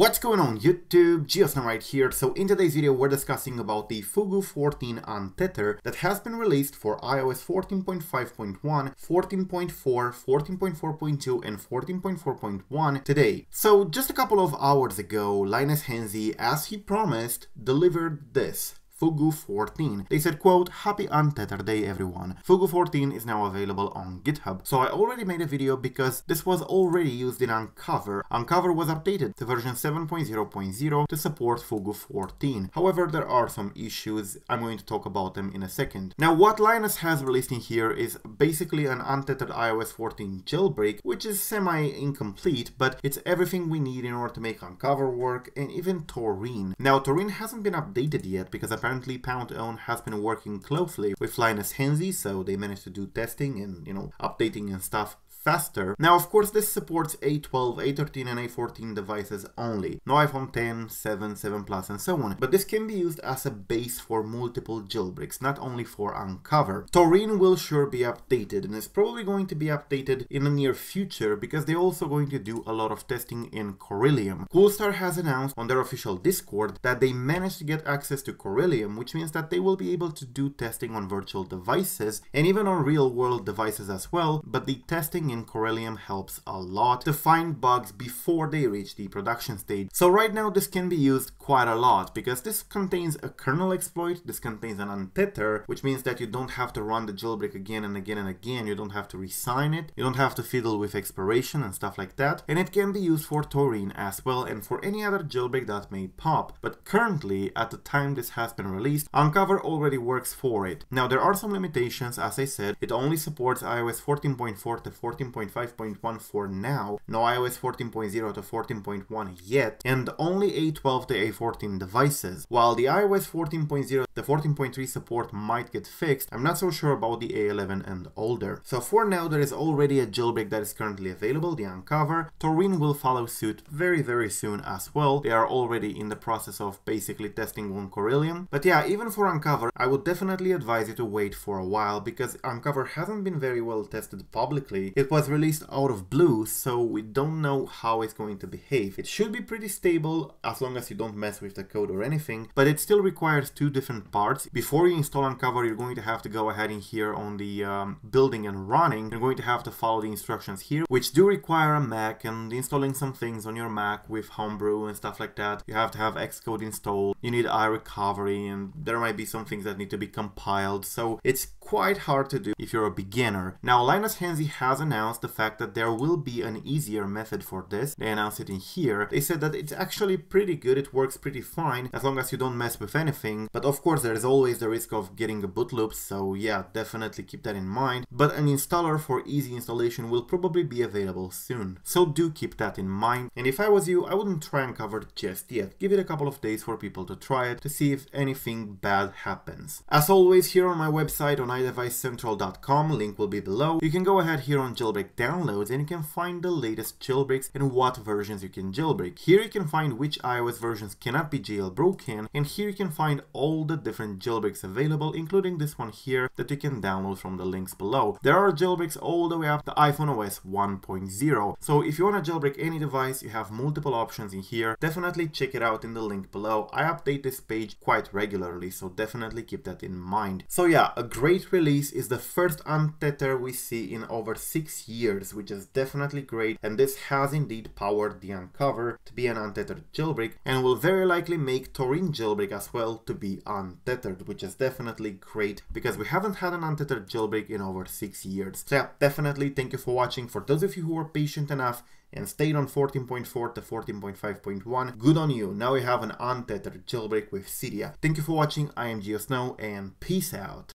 What's going on YouTube, GeoSn0w right here. So in today's video we're discussing about the Fugu 14 untether that has been released for iOS 14.5.1, 14.4, 14.4.2 and 14.4.1 today. So just a couple of hours ago, Linus Henze, as he promised, delivered this. Fugu 14. They said, quote, "Happy Untether Day, everyone. Fugu 14 is now available on GitHub." So I already made a video because this was already used in unc0ver. unc0ver was updated to version 7.0.0 to support Fugu 14. However, there are some issues. I'm going to talk about them in a second. Now, what Linus has released in here is basically an untethered iOS 14 jailbreak, which is semi-incomplete, but it's everything we need in order to make unc0ver work and even Taurine. Now, Taurine hasn't been updated yet because apparently PoundOwn has been working closely with Linus Henze, so they managed to do testing and, you know, updating and stuff faster. Now, of course, this supports A12, A13, and A14 devices only. No iPhone 10, 7, 7 Plus, and so on. But this can be used as a base for multiple jailbreaks, not only for unc0ver. Taurine will sure be updated, and it's probably going to be updated in the near future because they're also going to do a lot of testing in Corellium. Coolstar has announced on their official Discord that they managed to get access to Corellium, which means that they will be able to do testing on virtual devices and even on real-world devices as well, but the testing in Corellium helps a lot to find bugs before they reach the production stage. So right now this can be used quite a lot because this contains a kernel exploit, this contains an untether, which means that you don't have to run the jailbreak again and again and again, you don't have to resign it, you don't have to fiddle with expiration and stuff like that, and it can be used for Taurine as well and for any other jailbreak that may pop. But currently, at the time this has been released, unc0ver already works for it. Now there are some limitations, as I said, it only supports iOS 14.4 to 14.4. 14.5.1 for now, no iOS 14.0 to 14.1 yet, and only A12 to A14 devices. While the iOS 14.0 to 14.3 support might get fixed, I'm not so sure about the A11 and older. So for now, there is already a jailbreak that is currently available, the unc0ver. Taurine will follow suit very, very soon as well. They are already in the process of basically testing on Corellium. But yeah, even for unc0ver, I would definitely advise you to wait for a while because unc0ver hasn't been very well tested publicly. It was released out of blue, so we don't know how it's going to behave. It should be pretty stable as long as you don't mess with the code or anything, but it still requires two different parts. Before you install unc0ver, you're going to have to go ahead in here on the building and running. You're going to have to follow the instructions here, which do require a Mac and installing some things on your Mac with Homebrew and stuff like that. You have to have Xcode installed, you need iRecovery, and there might be some things that need to be compiled, so it's quite hard to do if you're a beginner. Now, Linus Henze has announced the fact that there will be an easier method for this. They announced it in here. They said that it's actually pretty good, it works pretty fine as long as you don't mess with anything, but of course there is always the risk of getting a boot loop, so yeah, definitely keep that in mind. But an installer for easy installation will probably be available soon, so do keep that in mind. And if I was you, I wouldn't try unc0ver just yet. Give it a couple of days for people to try it to see if anything bad happens. As always, here on my website on iDeviceCentral.com, link will be below, you can go ahead here on jailbreak downloads and you can find the latest jailbreaks and what versions you can jailbreak. Here you can find which iOS versions cannot be jailbroken, and here you can find all the different jailbreaks available, including this one here that you can download from the links below. There are jailbreaks all the way up to iPhone OS 1.0, so if you want to jailbreak any device, you have multiple options in here. Definitely check it out in the link below. I update this page quite regularly, so definitely keep that in mind. So yeah, a great release, is the first untether we see in over 6 years, which is definitely great, and this has indeed powered the unc0ver to be an untethered jailbreak and will very likely make Taurine jailbreak as well to be untethered, which is definitely great because we haven't had an untethered jailbreak in over 6 years. So yeah, definitely thank you for watching. For those of you who are patient enough and stayed on 14.4 to 14.5.1, good on you. Now we have an untethered jailbreak with Cydia. Thank you for watching. I am GeoSn0w and peace out.